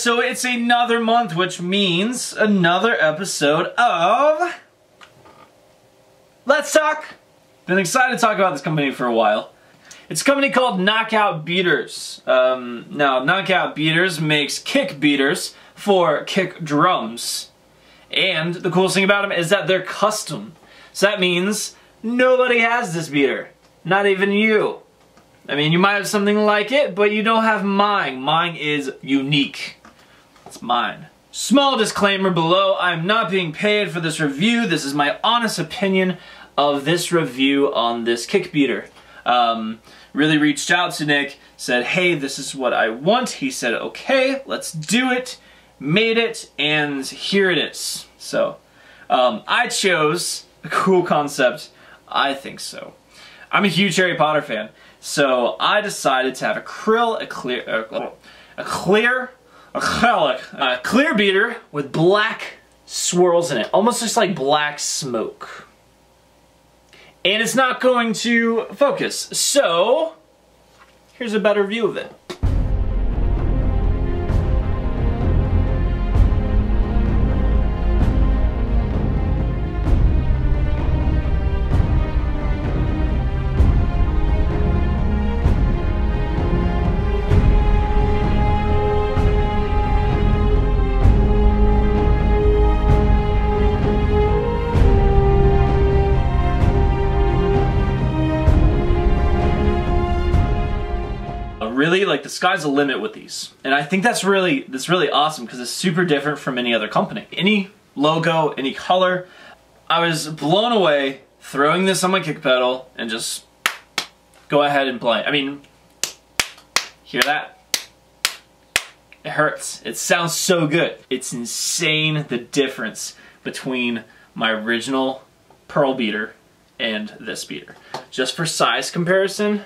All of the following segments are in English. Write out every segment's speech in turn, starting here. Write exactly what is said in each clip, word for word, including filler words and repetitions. So it's another month, which means another episode of Let's Talk. Been excited to talk about this company for a while. It's a company called Knockout Beaters. Um, now, Knockout Beaters makes kick beaters for kick drums. And the coolest thing about them is that they're custom. So that means nobody has this beater. Not even you. I mean, you might have something like it, but you don't have mine. Mine is unique. It's mine. Small disclaimer below, I'm not being paid for this review. This is my honest opinion of this review on this kick beater. Um, really reached out to Nick, said, hey, this is what I want. He said, okay, let's do it. Made it, and here it is. So, um, I chose a cool concept. I think so. I'm a huge Harry Potter fan, so I decided to have a krill, a clear, a, a clear, a clear beater with black swirls in it, almost just like black smoke. And it's not going to focus, so here's a better view of it. Really, like, the sky's the limit with these, and I think that's really that's really awesome because it's super different from any other company. Any logo, any color. I was blown away throwing this on my kick pedal and just go ahead and play. I mean, hear that? It hurts. It sounds so good. It's insane the difference between my original Pearl beater and this beater. Just for size comparison,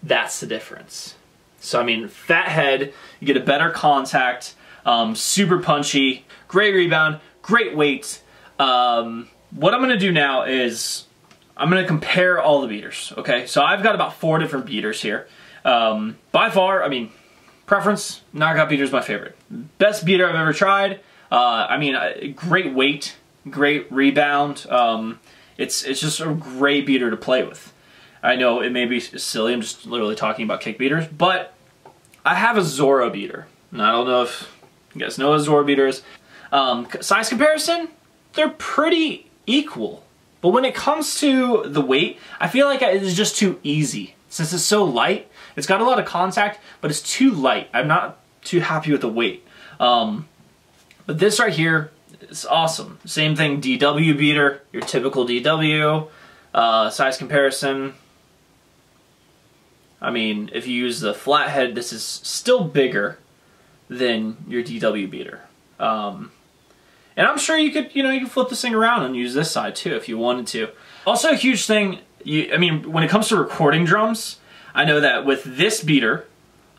that's the difference. So, I mean, fat head, you get a better contact, um, super punchy, great rebound, great weight. Um, what I'm gonna do now is I'm gonna compare all the beaters, okay? So I've got about four different beaters here. Um, by far, I mean, preference, Knockout Beater is my favorite. Best beater I've ever tried. Uh, I mean, great weight, great rebound. Um, it's, it's just a great beater to play with. I know it may be silly, I'm just literally talking about kick beaters, but I have a Zora beater. And I don't know if you guys know what a Zora beater is. Um, size comparison, they're pretty equal. But when it comes to the weight, I feel like it's just too easy. Since it's so light, it's got a lot of contact, but it's too light. I'm not too happy with the weight. Um, but this right here is awesome. Same thing, D W beater, your typical D W, uh, size comparison. I mean, if you use the flathead, this is still bigger than your D W beater. Um, and I'm sure you could, you know, you could flip this thing around and use this side too if you wanted to. Also a huge thing, you, I mean, when it comes to recording drums, I know that with this beater,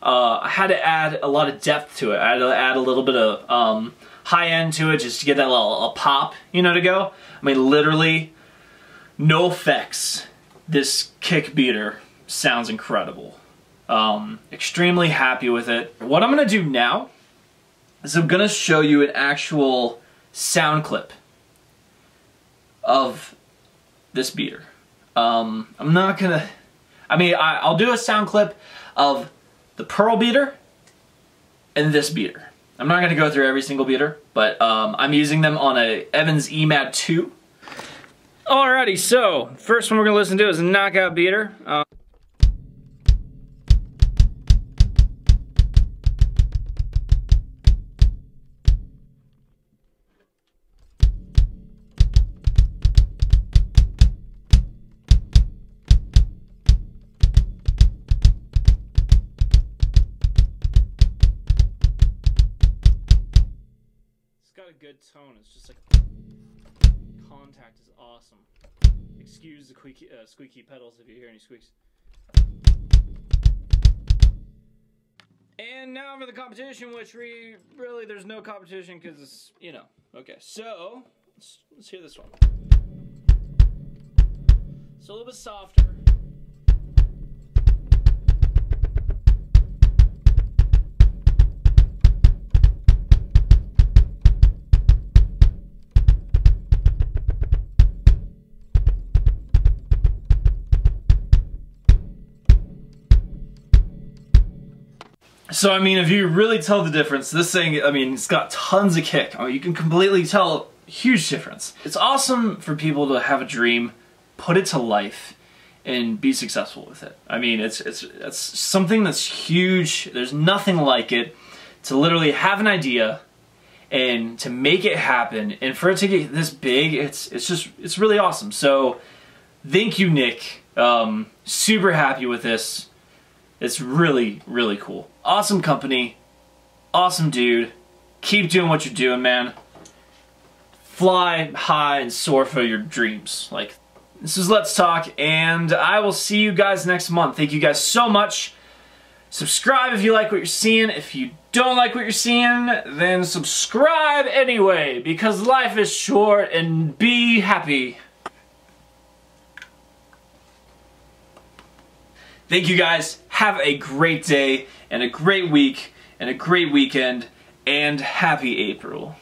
uh, I had to add a lot of depth to it. I had to add a little bit of um, high end to it just to get that little a pop, you know, to go. I mean, literally, no effects, this kick beater sounds incredible. Um, extremely happy with it. What I'm gonna do now is I'm gonna show you an actual sound clip of this beater. Um, I'm not gonna, I mean, I, I'll do a sound clip of the Pearl beater and this beater. I'm not gonna go through every single beater, but um, I'm using them on a Evans E MAD two. Alrighty, so first one we're gonna listen to is a Knockout Beater. Um, Good tone. It's just like contact is awesome. Excuse the squeaky, uh, squeaky pedals if you hear any squeaks. And now for the competition, which we really there's no competition because it's, you know, okay. So let's, let's hear this one. It's a little bit softer. So I mean, if you really tell the difference, this thing, I mean, it's got tons of kick. I mean, you can completely tell a huge difference. It's awesome for people to have a dream, put it to life, and be successful with it. I mean, it's, it's, it's something that's huge. There's nothing like it to literally have an idea and to make it happen, and for it to get this big, it's it's just it's really awesome. So thank you, Nick. Um, super happy with this. It's really, really cool. Awesome company, awesome dude. Keep doing what you're doing, man. Fly high and soar for your dreams. Like, this is Let's Talk, and I will see you guys next month. Thank you guys so much. Subscribe if you like what you're seeing. If you don't like what you're seeing, then subscribe anyway, because life is short, and be happy. Thank you guys. Have a great day and a great week and a great weekend, and happy April.